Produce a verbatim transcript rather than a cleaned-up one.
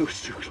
It was too close.